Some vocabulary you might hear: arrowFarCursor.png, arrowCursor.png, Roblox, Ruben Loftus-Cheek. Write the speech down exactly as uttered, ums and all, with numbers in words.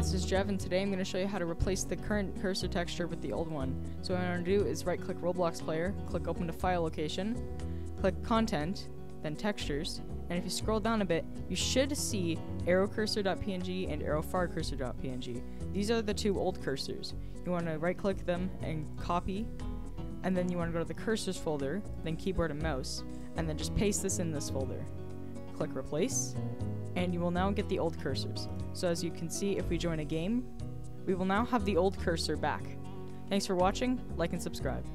this is Jev, and today I'm going to show you how to replace the current cursor texture with the old one. So what I'm going to do is right-click Roblox Player, click Open to File Location, click Content, then Textures, and if you scroll down a bit, you should see arrowCursor.png and arrowFarCursor.png. These are the two old cursors. You want to right-click them and copy, and then you want to go to the Cursors folder, then Keyboard and Mouse, and then just paste this in this folder. Click Replace, and you will now get the old cursors. So as you can see, if we join a game, we will now have the old cursor back. Thanks for watching, like and subscribe.